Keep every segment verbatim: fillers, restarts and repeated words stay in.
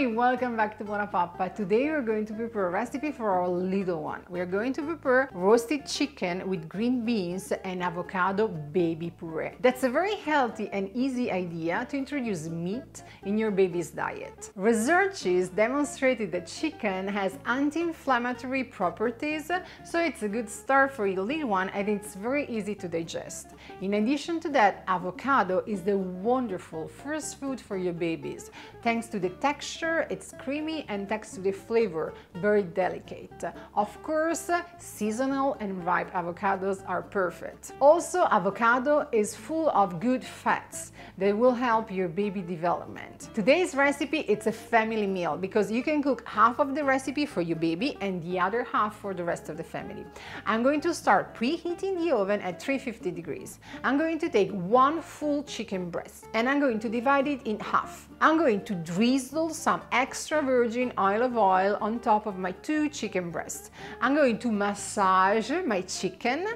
Hi, welcome back to Buona Pappa. Today we're going to prepare a recipe for our little one. We're going to prepare roasted chicken with green beans and avocado baby puree. That's a very healthy and easy idea to introduce meat in your baby's diet. Researchers demonstrated that chicken has anti-inflammatory properties, so it's a good start for your little one and it's very easy to digest. In addition to that, avocado is the wonderful first food for your babies. Thanks to the texture, it's creamy, and thanks to the flavor, very delicate. Of course, seasonal and ripe avocados are perfect. Also, avocado is full of good fats that will help your baby development. Today's recipe, it's a family meal because you can cook half of the recipe for your baby and the other half for the rest of the family. I'm going to start preheating the oven at three hundred fifty degrees. I'm going to take one full chicken breast and I'm going to divide it in half. I'm going to drizzle some extra virgin olive oil on top of my two chicken breasts. I'm going to massage my chicken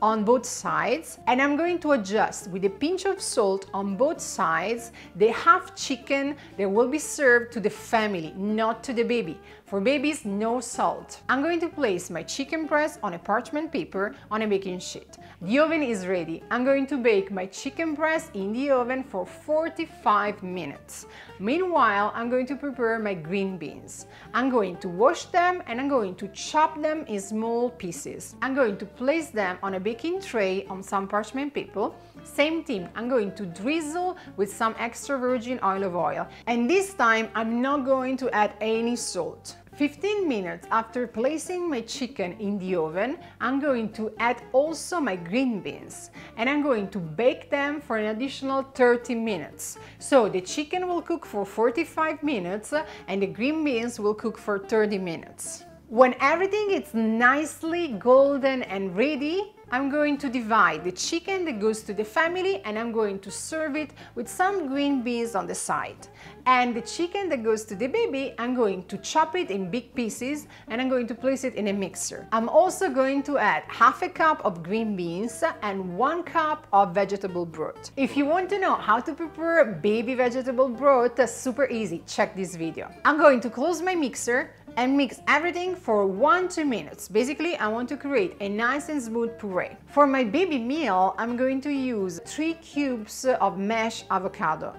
on both sides and I'm going to adjust with a pinch of salt on both sides the half chicken that will be served to the family, not to the baby. For babies, no salt. I'm going to place my chicken breast on a parchment paper on a baking sheet. The oven is ready. I'm going to bake my chicken breast in the oven for forty-five minutes. Meanwhile, I'm going to prepare my green beans. I'm going to wash them and I'm going to chop them in small pieces. I'm going to place them on a baking tray on some parchment paper. Same thing, I'm going to drizzle with some extra virgin olive oil. And this time, I'm not going to add any salt. fifteen minutes after placing my chicken in the oven, I'm going to add also my green beans and I'm going to bake them for an additional thirty minutes. So the chicken will cook for forty-five minutes and the green beans will cook for thirty minutes. When everything is nicely golden and ready, I'm going to divide the chicken that goes to the family and I'm going to serve it with some green beans on the side. And the chicken that goes to the baby, I'm going to chop it in big pieces and I'm going to place it in a mixer. I'm also going to add half a cup of green beans and one cup of vegetable broth. If you want to know how to prepare baby vegetable broth, that's super easy, check this video. I'm going to close my mixer and mix everything for one to two minutes. Basically, I want to create a nice and smooth puree. For my baby meal, I'm going to use three cubes of mashed avocado.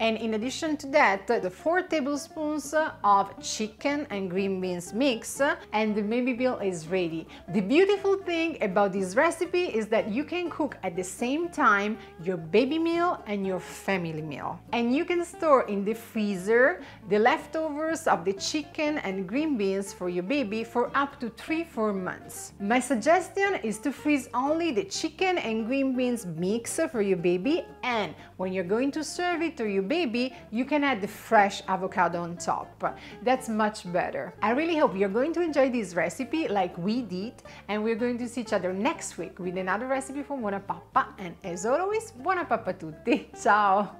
And in addition to that, the four tablespoons of chicken and green beans mix, and the baby meal is ready. The beautiful thing about this recipe is that you can cook at the same time your baby meal and your family meal. And you can store in the freezer the leftovers of the chicken and green beans for your baby for up to three to four months. My suggestion is to freeze only the chicken and green beans mix for your baby, and when you're going to serve it to your baby, you can add the fresh avocado on top. That's much better. I really hope you're going to enjoy this recipe like we did, and we're going to see each other next week with another recipe from Buona Pappa, and as always, Buona Pappa a tutti! Ciao!